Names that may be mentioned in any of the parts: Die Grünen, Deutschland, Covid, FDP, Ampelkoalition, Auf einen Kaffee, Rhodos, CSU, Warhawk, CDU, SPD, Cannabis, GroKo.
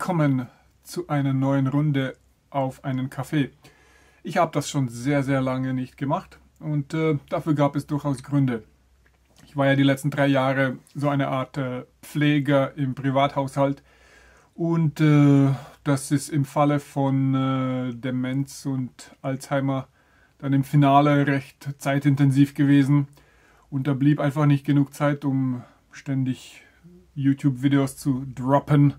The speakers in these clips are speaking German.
willkommen zu einer neuen Runde auf einen Kaffee. Ich habe das schon sehr, sehr lange nicht gemacht und dafür gab es durchaus Gründe. Ich war ja die letzten 3 Jahre so eine Art Pfleger im Privathaushalt und das ist im Falle von Demenz und Alzheimer dann im Finale recht zeitintensiv gewesen und da blieb einfach nicht genug Zeit, um ständig YouTube-Videos zu droppen.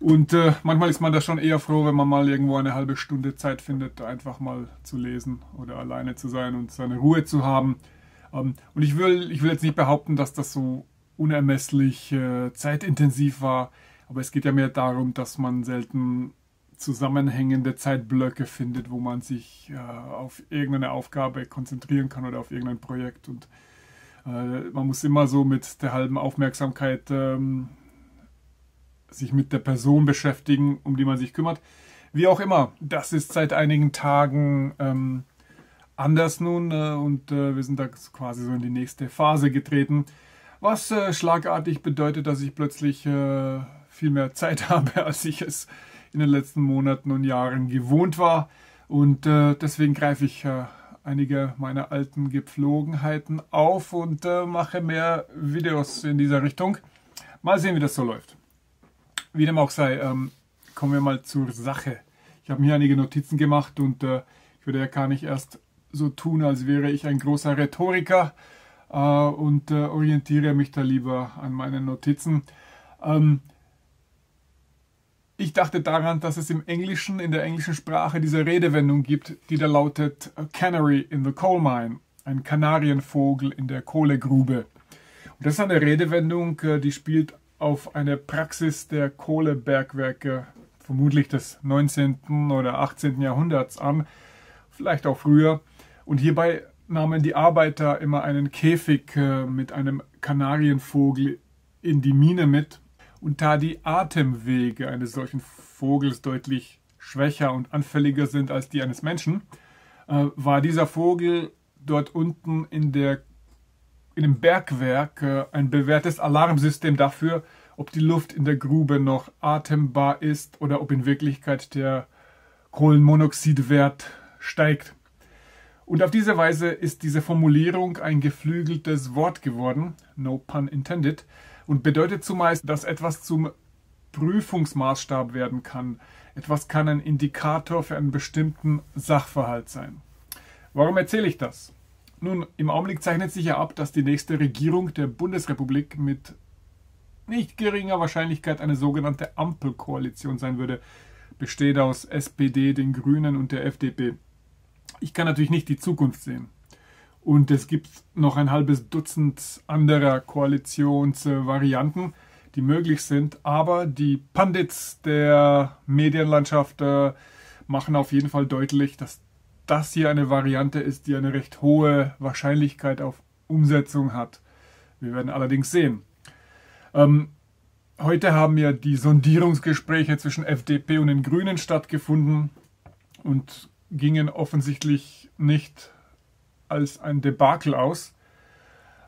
Und manchmal ist man da schon eher froh, wenn man mal irgendwo eine halbe Stunde Zeit findet, einfach mal zu lesen oder alleine zu sein und seine Ruhe zu haben. Und ich will jetzt nicht behaupten, dass das so unermesslich zeitintensiv war, aber es geht ja mehr darum, dass man selten zusammenhängende Zeitblöcke findet, wo man sich auf irgendeine Aufgabe konzentrieren kann oder auf irgendein Projekt. Und man muss immer so mit der halben Aufmerksamkeit sich mit der Person beschäftigen, um die man sich kümmert. Wie auch immer, das ist seit einigen Tagen anders nun und wir sind da quasi so in die nächste Phase getreten, was schlagartig bedeutet, dass ich plötzlich viel mehr Zeit habe, als ich es in den letzten Monaten und Jahren gewohnt war. Und deswegen greife ich einige meiner alten Gepflogenheiten auf und mache mehr Videos in dieser Richtung. Mal sehen, wie das so läuft. Wie dem auch sei, kommen wir mal zur Sache. Ich habe mir hier einige Notizen gemacht und ich würde ja gar nicht erst so tun, als wäre ich ein großer Rhetoriker und orientiere mich da lieber an meinen Notizen. Ich dachte daran, dass es im Englischen, in der englischen Sprache diese Redewendung gibt, die da lautet Canary in the coal mine, ein Kanarienvogel in der Kohlegrube. Und das ist eine Redewendung, die spielt auf eine Praxis der Kohlebergwerke, vermutlich des 19. oder 18. Jahrhunderts an, vielleicht auch früher. Und hierbei nahmen die Arbeiter immer einen Käfig mit einem Kanarienvogel in die Mine mit. Und da die Atemwege eines solchen Vogels deutlich schwächer und anfälliger sind als die eines Menschen, war dieser Vogel dort unten in dem Bergwerk ein bewährtes Alarmsystem dafür, ob die Luft in der Grube noch atembar ist oder ob in Wirklichkeit der Kohlenmonoxidwert steigt. Und auf diese Weise ist diese Formulierung ein geflügeltes Wort geworden, no pun intended, und bedeutet zumeist, dass etwas zum Prüfungsmaßstab werden kann. Etwas kann ein Indikator für einen bestimmten Sachverhalt sein. Warum erzähle ich das? Nun, im Augenblick zeichnet sich ja ab, dass die nächste Regierung der Bundesrepublik mit nicht geringer Wahrscheinlichkeit eine sogenannte Ampelkoalition sein würde, bestehend aus SPD, den Grünen und der FDP. Ich kann natürlich nicht die Zukunft sehen. Und es gibt noch ein halbes Dutzend anderer Koalitionsvarianten, die möglich sind. Aber die Pundits der Medienlandschaft machen auf jeden Fall deutlich, dass das hier eine Variante ist, die eine recht hohe Wahrscheinlichkeit auf Umsetzung hat. Wir werden allerdings sehen. Heute haben ja die Sondierungsgespräche zwischen FDP und den Grünen stattgefunden und gingen offensichtlich nicht als ein Debakel aus.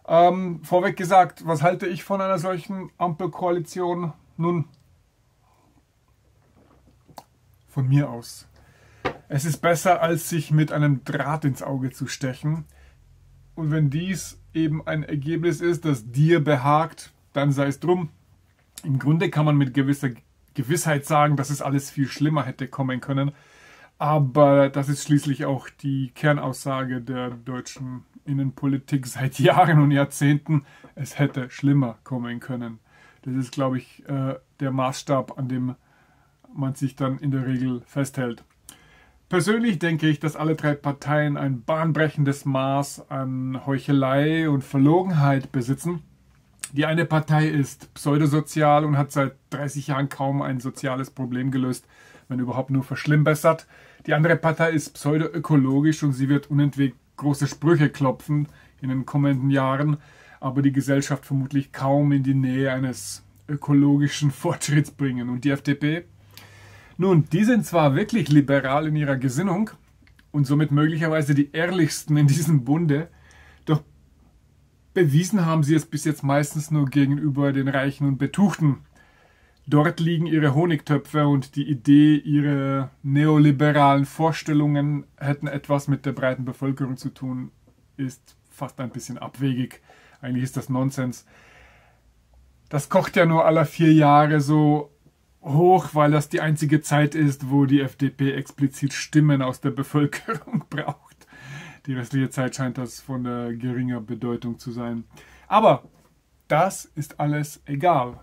Vorweg gesagt, was halte ich von einer solchen Ampelkoalition? Nun, von mir aus. Es ist besser, als sich mit einem Draht ins Auge zu stechen. Und wenn dies eben ein Ergebnis ist, das dir behagt, dann sei es drum. Im Grunde kann man mit gewisser Gewissheit sagen, dass es alles viel schlimmer hätte kommen können. Aber das ist schließlich auch die Kernaussage der deutschen Innenpolitik seit Jahren und Jahrzehnten. Es hätte schlimmer kommen können. Das ist, glaube ich, der Maßstab, an dem man sich dann in der Regel festhält. Persönlich denke ich, dass alle 3 Parteien ein bahnbrechendes Maß an Heuchelei und Verlogenheit besitzen. Die eine Partei ist pseudosozial und hat seit 30 Jahren kaum ein soziales Problem gelöst, wenn überhaupt nur verschlimmbessert. Die andere Partei ist pseudoökologisch und sie wird unentwegt große Sprüche klopfen in den kommenden Jahren, aber die Gesellschaft vermutlich kaum in die Nähe eines ökologischen Fortschritts bringen. Und die FDP? Nun, die sind zwar wirklich liberal in ihrer Gesinnung und somit möglicherweise die ehrlichsten in diesem Bunde, doch bewiesen haben sie es bis jetzt meistens nur gegenüber den Reichen und Betuchten. Dort liegen ihre Honigtöpfe und die Idee, ihre neoliberalen Vorstellungen hätten etwas mit der breiten Bevölkerung zu tun, ist fast ein bisschen abwegig. Eigentlich ist das Nonsens. Das kocht ja nur alle 4 Jahre so hoch, weil das die einzige Zeit ist, wo die FDP explizit Stimmen aus der Bevölkerung braucht. Die restliche Zeit scheint das von geringer Bedeutung zu sein. Aber das ist alles egal.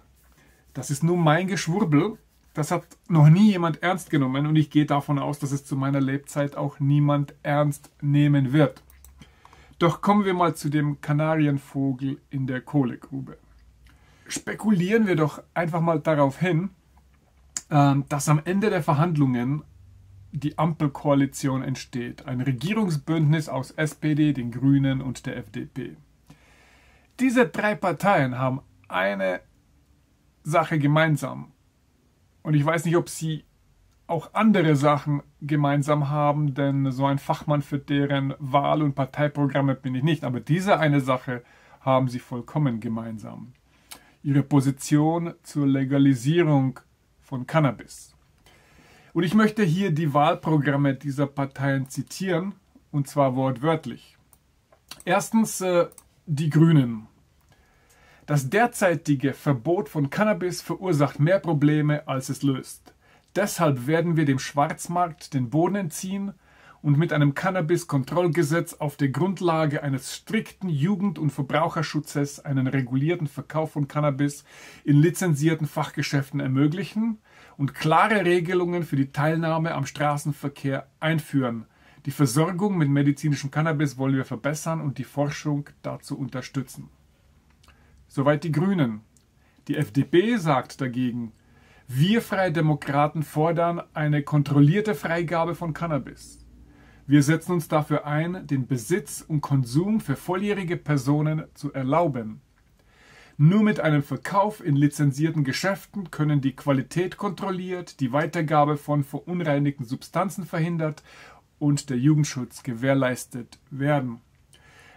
Das ist nur mein Geschwurbel, das hat noch nie jemand ernst genommen und ich gehe davon aus, dass es zu meiner Lebzeit auch niemand ernst nehmen wird. Doch kommen wir mal zu dem Kanarienvogel in der Kohlegrube. Spekulieren wir doch einfach mal darauf hin, dass am Ende der Verhandlungen die Ampelkoalition entsteht. Ein Regierungsbündnis aus SPD, den Grünen und der FDP. Diese 3 Parteien haben eine Sache gemeinsam. Und ich weiß nicht, ob sie auch andere Sachen gemeinsam haben, denn so ein Fachmann für deren Wahl- und Parteiprogramme bin ich nicht. Aber diese eine Sache haben sie vollkommen gemeinsam. Ihre Position zur Legalisierung von Cannabis. Und ich möchte hier die Wahlprogramme dieser Parteien zitieren, und zwar wortwörtlich. Erstens die Grünen. Das derzeitige Verbot von Cannabis verursacht mehr Probleme, als es löst. Deshalb werden wir dem Schwarzmarkt den Boden entziehen und mit einem Cannabis-Kontrollgesetz auf der Grundlage eines strikten Jugend- und Verbraucherschutzes einen regulierten Verkauf von Cannabis in lizenzierten Fachgeschäften ermöglichen und klare Regelungen für die Teilnahme am Straßenverkehr einführen. Die Versorgung mit medizinischem Cannabis wollen wir verbessern und die Forschung dazu unterstützen. Soweit die Grünen. Die FDP sagt dagegen, wir Freie Demokraten fordern eine kontrollierte Freigabe von Cannabis. Wir setzen uns dafür ein, den Besitz und Konsum für volljährige Personen zu erlauben. Nur mit einem Verkauf in lizenzierten Geschäften können die Qualität kontrolliert, die Weitergabe von verunreinigten Substanzen verhindert und der Jugendschutz gewährleistet werden.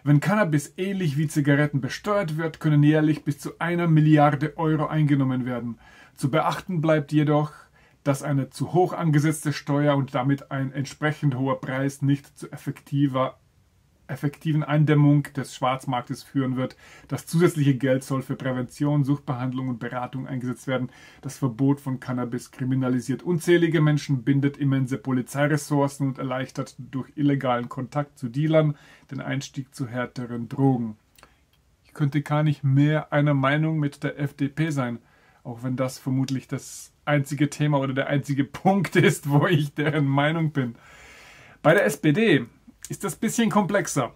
Wenn Cannabis ähnlich wie Zigaretten besteuert wird, können jährlich bis zu 1 Milliarde Euro eingenommen werden. Zu beachten bleibt jedoch, dass eine zu hoch angesetzte Steuer und damit ein entsprechend hoher Preis nicht zu effektiven Eindämmung des Schwarzmarktes führen wird. Das zusätzliche Geld soll für Prävention, Suchtbehandlung und Beratung eingesetzt werden. Das Verbot von Cannabis kriminalisiert unzählige Menschen, bindet immense Polizeiressourcen und erleichtert durch illegalen Kontakt zu Dealern den Einstieg zu härteren Drogen. Ich könnte gar nicht mehr einer Meinung mit der FDP sein, auch wenn das vermutlich das einzige Thema oder der einzige Punkt ist, wo ich deren Meinung bin. Bei der SPD ist das ein bisschen komplexer.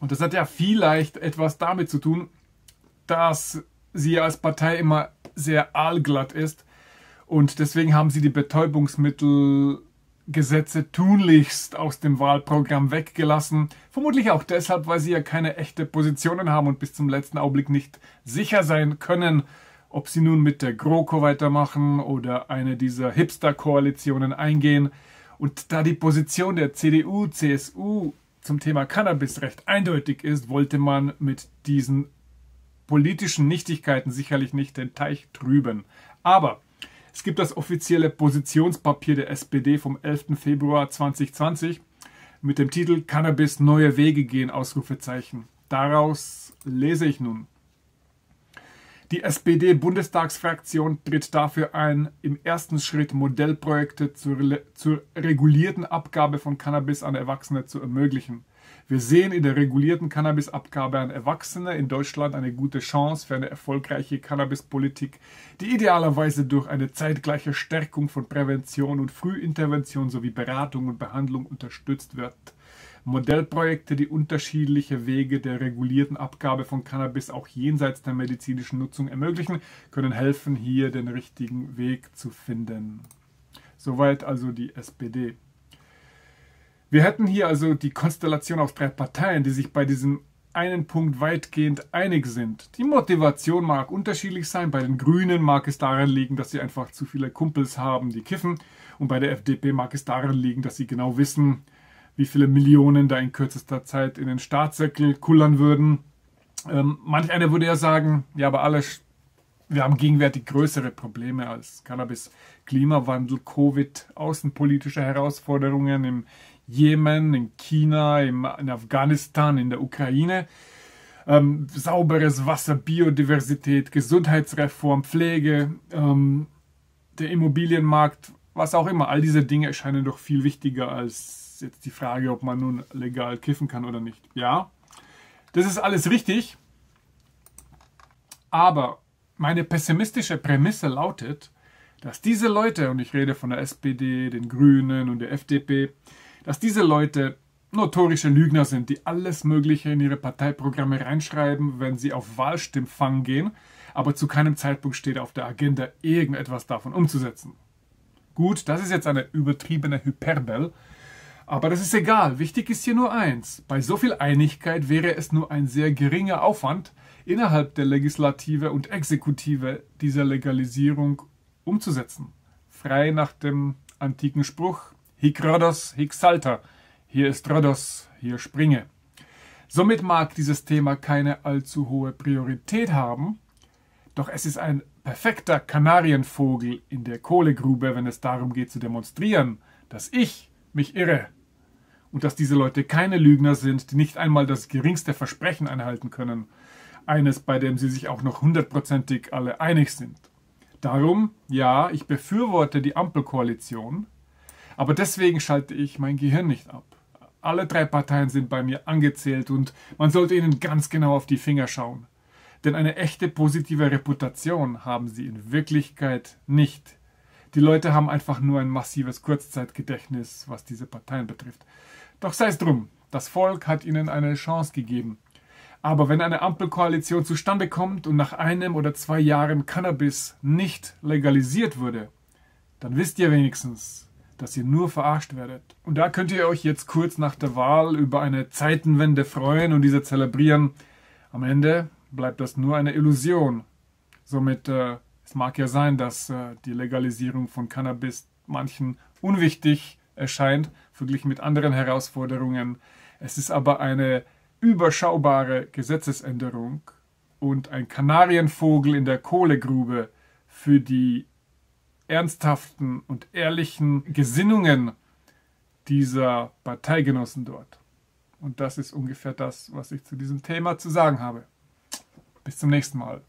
Und das hat ja vielleicht etwas damit zu tun, dass sie ja als Partei immer sehr aalglatt ist. Und deswegen haben sie die Betäubungsmittelgesetze tunlichst aus dem Wahlprogramm weggelassen. Vermutlich auch deshalb, weil sie ja keine echten Positionen haben und bis zum letzten Augenblick nicht sicher sein können, ob sie nun mit der GroKo weitermachen oder eine dieser Hipster-Koalitionen eingehen. Und da die Position der CDU, CSU zum Thema Cannabis recht eindeutig ist, wollte man mit diesen politischen Nichtigkeiten sicherlich nicht den Teich trüben. Aber es gibt das offizielle Positionspapier der SPD vom 11. Februar 2020 mit dem Titel Cannabis neue Wege gehen, Ausrufezeichen. Daraus lese ich nun. Die SPD-Bundestagsfraktion tritt dafür ein, im ersten Schritt Modellprojekte zur regulierten Abgabe von Cannabis an Erwachsene zu ermöglichen. Wir sehen in der regulierten Cannabisabgabe an Erwachsene in Deutschland eine gute Chance für eine erfolgreiche Cannabispolitik, die idealerweise durch eine zeitgleiche Stärkung von Prävention und Frühintervention sowie Beratung und Behandlung unterstützt wird. Modellprojekte, die unterschiedliche Wege der regulierten Abgabe von Cannabis auch jenseits der medizinischen Nutzung ermöglichen, können helfen, hier den richtigen Weg zu finden. Soweit also die SPD. Wir hätten hier also die Konstellation aus 3 Parteien, die sich bei diesem einen Punkt weitgehend einig sind. Die Motivation mag unterschiedlich sein. Bei den Grünen mag es daran liegen, dass sie einfach zu viele Kumpels haben, die kiffen. Und bei der FDP mag es daran liegen, dass sie genau wissen, wie viele Millionen da in kürzester Zeit in den Staatssäckel kullern würden. Manch einer würde ja sagen, ja, aber alle Wir haben gegenwärtig größere Probleme als Cannabis, Klimawandel, Covid, außenpolitische Herausforderungen im Jemen, in China, in Afghanistan, in der Ukraine, sauberes Wasser, Biodiversität, Gesundheitsreform, Pflege, der Immobilienmarkt, was auch immer. All diese Dinge erscheinen doch viel wichtiger als jetzt die Frage, ob man nun legal kiffen kann oder nicht. Ja, das ist alles richtig, aber meine pessimistische Prämisse lautet, dass diese Leute, und ich rede von der SPD, den Grünen und der FDP, dass diese Leute notorische Lügner sind, die alles Mögliche in ihre Parteiprogramme reinschreiben, wenn sie auf Wahlstimmfang gehen, aber zu keinem Zeitpunkt steht auf der Agenda, irgendetwas davon umzusetzen. Gut, das ist jetzt eine übertriebene Hyperbel, aber das ist egal. Wichtig ist hier nur eins. Bei so viel Einigkeit wäre es nur ein sehr geringer Aufwand, innerhalb der Legislative und Exekutive dieser Legalisierung umzusetzen. Frei nach dem antiken Spruch, hic Rhodos, hic salta, hier ist Rhodos, hier springe. Somit mag dieses Thema keine allzu hohe Priorität haben, doch es ist ein perfekter Kanarienvogel in der Kohlegrube, wenn es darum geht zu demonstrieren, dass ich mich irre und dass diese Leute keine Lügner sind, die nicht einmal das geringste Versprechen einhalten können. Eines, bei dem sie sich auch noch 100%ig alle einig sind. Darum, ja, ich befürworte die Ampelkoalition, aber deswegen schalte ich mein Gehirn nicht ab. Alle drei Parteien sind bei mir angezählt und man sollte ihnen ganz genau auf die Finger schauen. Denn eine echte positive Reputation haben sie in Wirklichkeit nicht. Die Leute haben einfach nur ein massives Kurzzeitgedächtnis, was diese Parteien betrifft. Doch sei es drum, das Volk hat ihnen eine Chance gegeben. Aber wenn eine Ampelkoalition zustande kommt und nach 1 oder 2 Jahren Cannabis nicht legalisiert würde, dann wisst ihr wenigstens, dass ihr nur verarscht werdet. Und da könnt ihr euch jetzt kurz nach der Wahl über eine Zeitenwende freuen und diese zelebrieren. Am Ende bleibt das nur eine Illusion. Somit, es mag ja sein, dass die Legalisierung von Cannabis manchen unwichtig erscheint, verglichen mit anderen Herausforderungen. Es ist aber eine überschaubare Gesetzesänderung und ein Kanarienvogel in der Kohlegrube für die ernsthaften und ehrlichen Gesinnungen dieser Parteigenossen dort. Und das ist ungefähr das, was ich zu diesem Thema zu sagen habe. Bis zum nächsten Mal.